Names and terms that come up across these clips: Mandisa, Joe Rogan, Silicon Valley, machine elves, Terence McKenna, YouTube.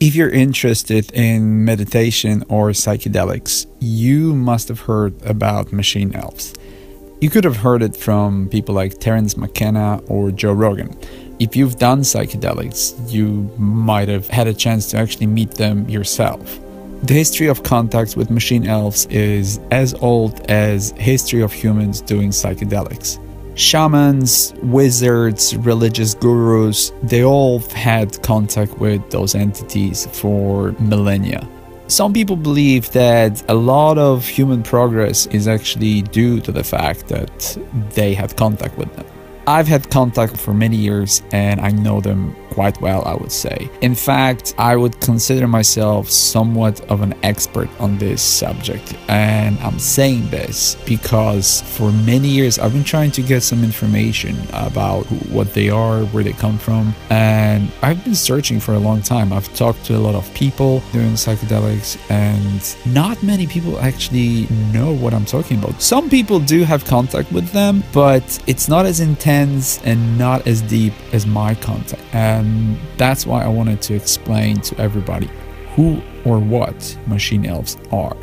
If you're interested in meditation or psychedelics, you must have heard about machine elves. You could have heard it from people like Terence McKenna or Joe Rogan. If you've done psychedelics, you might have had a chance to actually meet them yourself. The history of contacts with machine elves is as old as history of humans doing psychedelics. Shamans, wizards, religious gurus, they all had contact with those entities for millennia. Some people believe that a lot of human progress is actually due to the fact that they had contact with them. I've had contact for many years and I know them quite well, I would say. In fact, I would consider myself somewhat of an expert on this subject. And I'm saying this because for many years I've been trying to get some information about what they are, where they come from. And I've been searching for a long time. I've talked to a lot of people doing psychedelics and not many people actually know what I'm talking about. Some people do have contact with them, but it's not as intense and not as deep as my contact, and that's why I wanted to explain to everybody who or what machine elves are.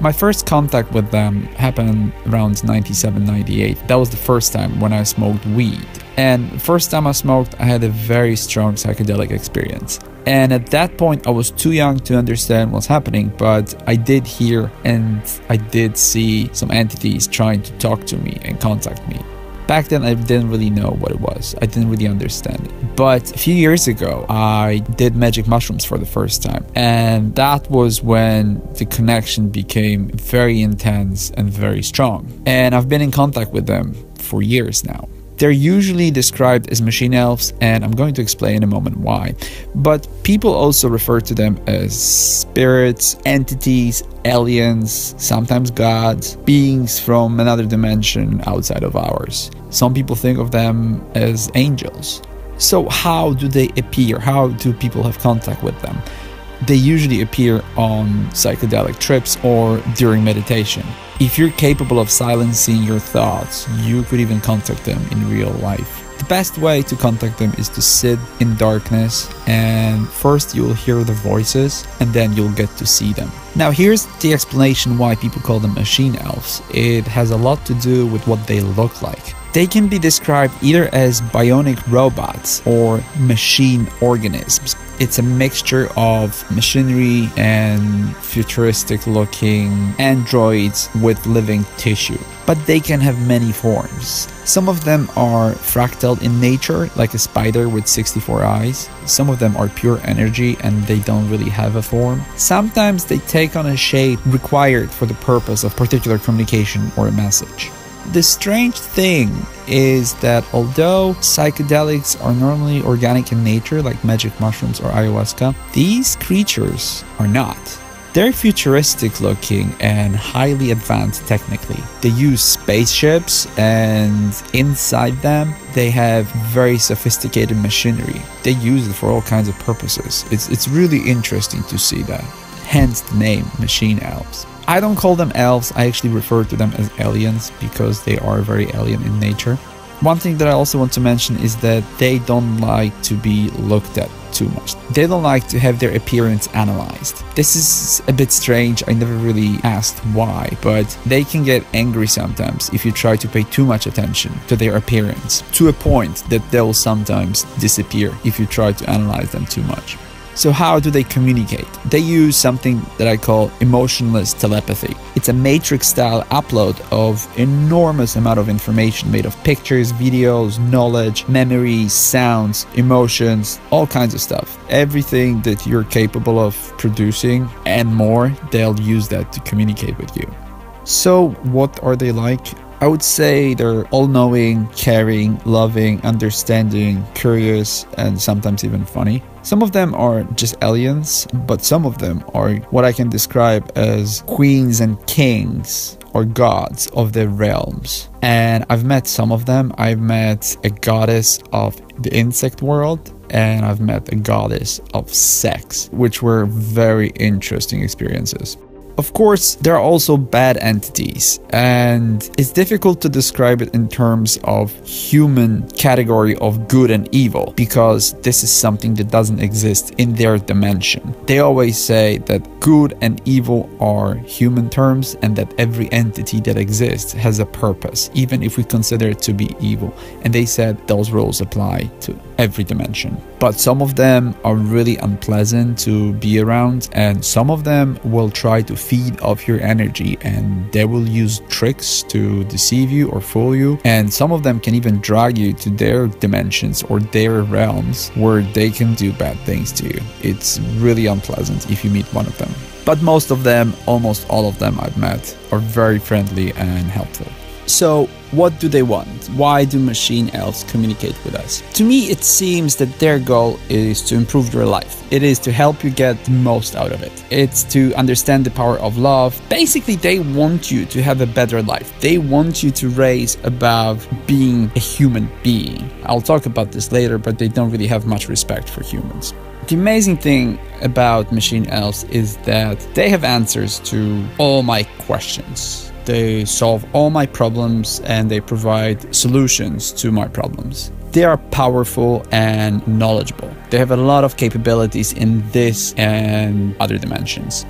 My first contact with them happened around 97, 98. That was the first time when I smoked weed, and first time I smoked I had a very strong psychedelic experience. And at that point I was too young to understand what's happening, but I did hear and I did see some entities trying to talk to me and contact me. Back then, I didn't really know what it was. I didn't really understand it. But a few years ago, I did magic mushrooms for the first time. And that was when the connection became very intense and very strong. And I've been in contact with them for years now. They're usually described as machine elves, and I'm going to explain in a moment why. But people also refer to them as spirits, entities, aliens, sometimes gods, beings from another dimension outside of ours. Some people think of them as angels. So how do they appear? How do people have contact with them? They usually appear on psychedelic trips or during meditation. If you're capable of silencing your thoughts, you could even contact them in real life. The best way to contact them is to sit in darkness, and first you'll hear the voices and then you'll get to see them. Now here's the explanation why people call them machine elves. It has a lot to do with what they look like. They can be described either as bionic robots or machine organisms. It's a mixture of machinery and futuristic looking androids with living tissue. But they can have many forms. Some of them are fractal in nature, like a spider with 64 eyes. Some of them are pure energy and they don't really have a form. Sometimes they take on a shape required for the purpose of particular communication or a message. The strange thing is that although psychedelics are normally organic in nature, like magic mushrooms or ayahuasca, these creatures are not. They're futuristic looking and highly advanced technically. They use spaceships, and inside them they have very sophisticated machinery. They use it for all kinds of purposes. It's really interesting to see that. Hence the name machine elves. I don't call them elves, I actually refer to them as aliens because they are very alien in nature. One thing that I also want to mention is that they don't like to be looked at too much. They don't like to have their appearance analyzed. This is a bit strange, I never really asked why, but they can get angry sometimes if you try to pay too much attention to their appearance, to a point that they'll sometimes disappear if you try to analyze them too much. So how do they communicate? They use something that I call emotionless telepathy. It's a matrix-style upload of enormous amount of information made of pictures, videos, knowledge, memories, sounds, emotions, all kinds of stuff. Everything that you're capable of producing and more, they'll use that to communicate with you. So what are they like? I would say they're all-knowing, caring, loving, understanding, curious, and sometimes even funny. Some of them are just aliens, but some of them are what I can describe as queens and kings or gods of their realms. And I've met some of them. I've met a goddess of the insect world, and I've met a goddess of sex, which were very interesting experiences. Of course, there are also bad entities, and it's difficult to describe it in terms of human category of good and evil, because this is something that doesn't exist in their dimension. They always say that good and evil are human terms, and that every entity that exists has a purpose, even if we consider it to be evil. And they said those rules apply to every dimension. But some of them are really unpleasant to be around, and some of them will try to feed off your energy, and they will use tricks to deceive you or fool you. And some of them can even drag you to their dimensions or their realms where they can do bad things to you. It's really unpleasant if you meet one of them. But most of them, almost all of them I've met, are very friendly and helpful. So what do they want? Why do machine elves communicate with us? To me, it seems that their goal is to improve your life. It is to help you get the most out of it. It's to understand the power of love. Basically, they want you to have a better life. They want you to raise above being a human being. I'll talk about this later, but they don't really have much respect for humans. The amazing thing about machine elves is that they have answers to all my questions. They solve all my problems, and they provide solutions to my problems. They are powerful and knowledgeable. They have a lot of capabilities in this and other dimensions.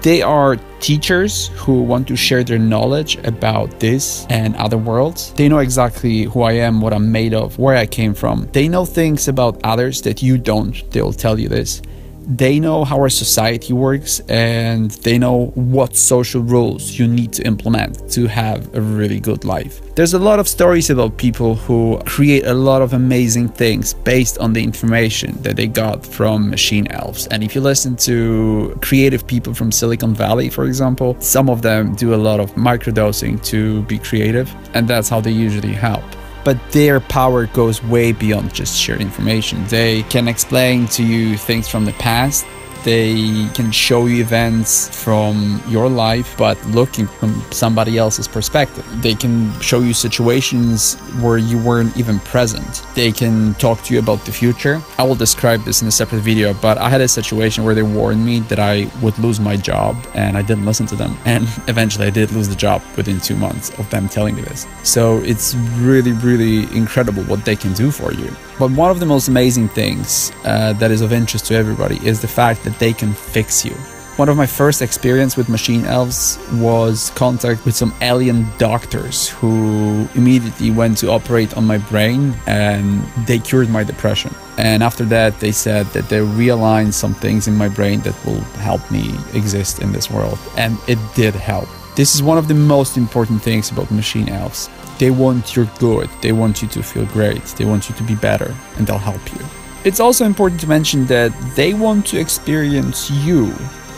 They are teachers who want to share their knowledge about this and other worlds. They know exactly who I am, what I'm made of, where I came from. They know things about others that you don't. They'll tell you this. They know how our society works, and they know what social rules you need to implement to have a really good life. There's a lot of stories about people who create a lot of amazing things based on the information that they got from machine elves. And if you listen to creative people from Silicon Valley, for example, some of them do a lot of microdosing to be creative, and that's how they usually help. But their power goes way beyond just sheer information. They can explain to you things from the past. They can show you events from your life, but looking from somebody else's perspective. They can show you situations where you weren't even present. They can talk to you about the future. I will describe this in a separate video, but I had a situation where they warned me that I would lose my job, and I didn't listen to them. And eventually I did lose the job within 2 months of them telling me this. So it's really, really incredible what they can do for you. But one of the most amazing things that is of interest to everybody is the fact that they can fix you. One of my first experience with machine elves was contact with some alien doctors who immediately went to operate on my brain, and they cured my depression. And after that, they said that they realigned some things in my brain that will help me exist in this world. And it did help. This is one of the most important things about machine elves. They want your good. They want you to feel great. They want you to be better, and they'll help you. It's also important to mention that they want to experience you,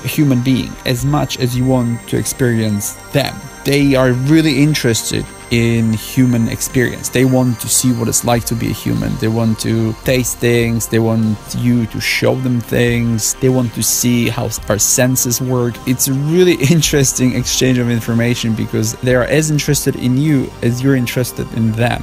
a human being, as much as you want to experience them. They are really interested in human experience. They want to see what it's like to be a human. They want to taste things. They want you to show them things. They want to see how our senses work. It's a really interesting exchange of information, because they are as interested in you as you're interested in them.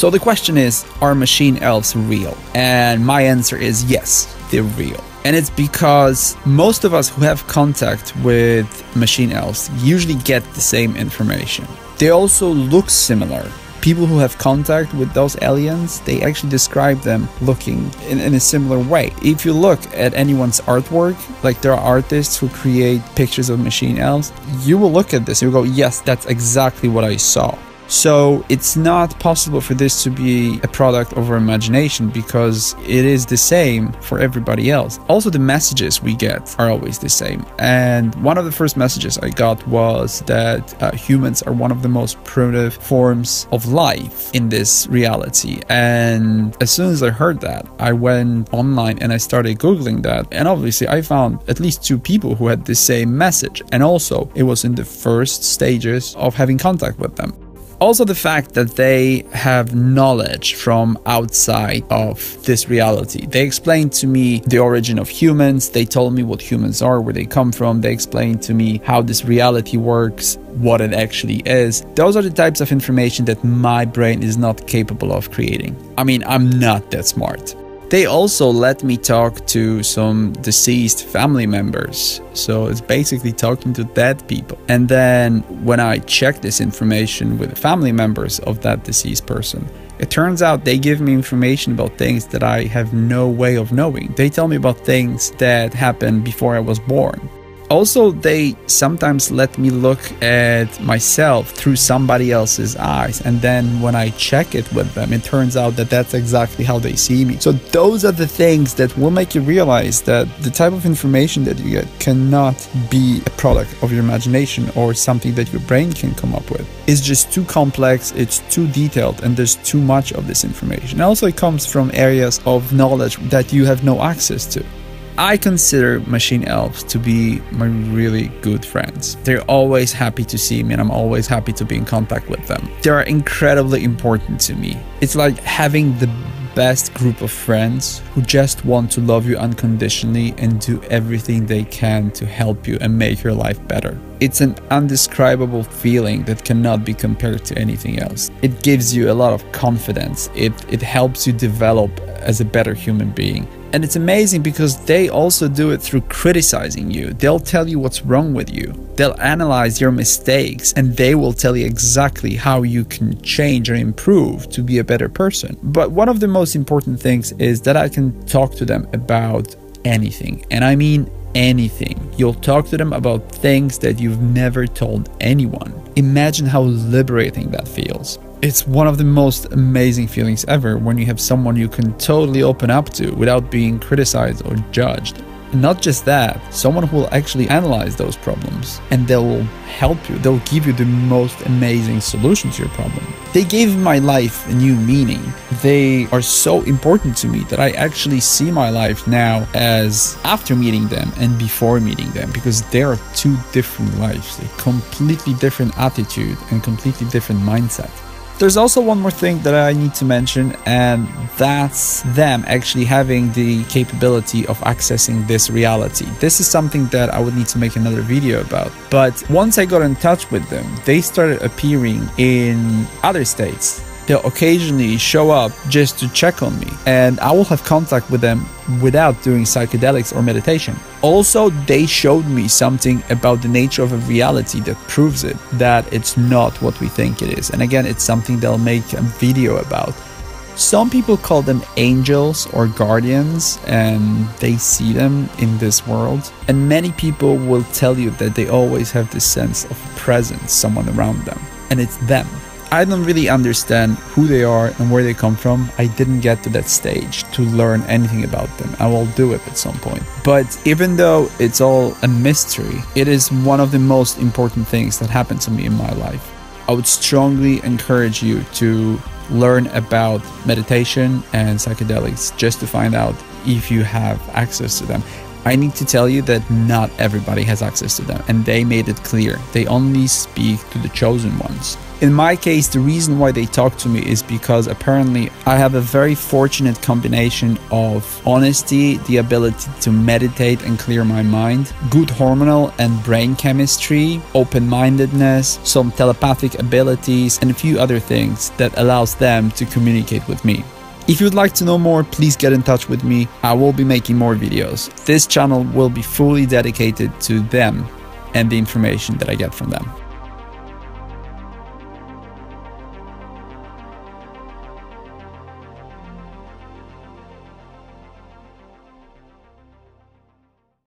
So the question is, are machine elves real? And my answer is yes, they're real. And it's because most of us who have contact with machine elves usually get the same information. They also look similar. People who have contact with those aliens, they actually describe them looking in a similar way. If you look at anyone's artwork, like there are artists who create pictures of machine elves, you will look at this and you'll go, yes, that's exactly what I saw. So it's not possible for this to be a product of our imagination, because it is the same for everybody else. Also, the messages we get are always the same. And one of the first messages I got was that humans are one of the most primitive forms of life in this reality. And as soon as I heard that, I went online and I started Googling that. And obviously I found at least 2 people who had the same message. And also it was in the first stages of having contact with them. Also, the fact that they have knowledge from outside of this reality. They explained to me the origin of humans. They told me what humans are, where they come from. They explained to me how this reality works, what it actually is. Those are the types of information that my brain is not capable of creating. I mean, I'm not that smart. They also let me talk to some deceased family members. So it's basically talking to dead people. And then when I check this information with family members of that deceased person, it turns out they give me information about things that I have no way of knowing. They tell me about things that happened before I was born. Also, they sometimes let me look at myself through somebody else's eyes. And then when I check it with them, it turns out that that's exactly how they see me. So those are the things that will make you realize that the type of information that you get cannot be a product of your imagination or something that your brain can come up with. It's just too complex, it's too detailed, and there's too much of this information. Also, it comes from areas of knowledge that you have no access to. I consider machine elves to be my really good friends. They're always happy to see me and I'm always happy to be in contact with them. They are incredibly important to me. It's like having the best group of friends who just want to love you unconditionally and do everything they can to help you and make your life better. It's an indescribable feeling that cannot be compared to anything else. It gives you a lot of confidence. It helps you develop as a better human being. And it's amazing because they also do it through criticizing you. They'll tell you what's wrong with you. They'll analyze your mistakes and they will tell you exactly how you can change or improve to be a better person. But one of the most important things is that I can talk to them about anything. And I mean anything. You'll talk to them about things that you've never told anyone. Imagine how liberating that feels. It's one of the most amazing feelings ever when you have someone you can totally open up to without being criticized or judged. And not just that, someone who will actually analyze those problems and they'll help you. They'll give you the most amazing solution to your problem. They gave my life a new meaning. They are so important to me that I actually see my life now as after meeting them and before meeting them, because they are two different lives, a completely different attitude and completely different mindset. There's also one more thing that I need to mention, and that's them actually having the capability of accessing this reality. This is something that I would need to make another video about. But once I got in touch with them, they started appearing in other states. They'll occasionally show up just to check on me, and I will have contact with them without doing psychedelics or meditation. Also, they showed me something about the nature of a reality that proves it, that it's not what we think it is. And again, it's something they'll make a video about. Some people call them angels or guardians, and they see them in this world. And many people will tell you that they always have this sense of presence, someone around them, and it's them. I don't really understand who they are and where they come from. I didn't get to that stage to learn anything about them. I will do it at some point. But even though it's all a mystery, it is one of the most important things that happened to me in my life. I would strongly encourage you to learn about meditation and psychedelics just to find out if you have access to them. I need to tell you that not everybody has access to them, and they made it clear. They only speak to the chosen ones. In my case, the reason why they talk to me is because apparently I have a very fortunate combination of honesty, the ability to meditate and clear my mind, good hormonal and brain chemistry, open-mindedness, some telepathic abilities, and a few other things that allows them to communicate with me. If you'd like to know more, please get in touch with me. I will be making more videos. This channel will be fully dedicated to them and the information that I get from them.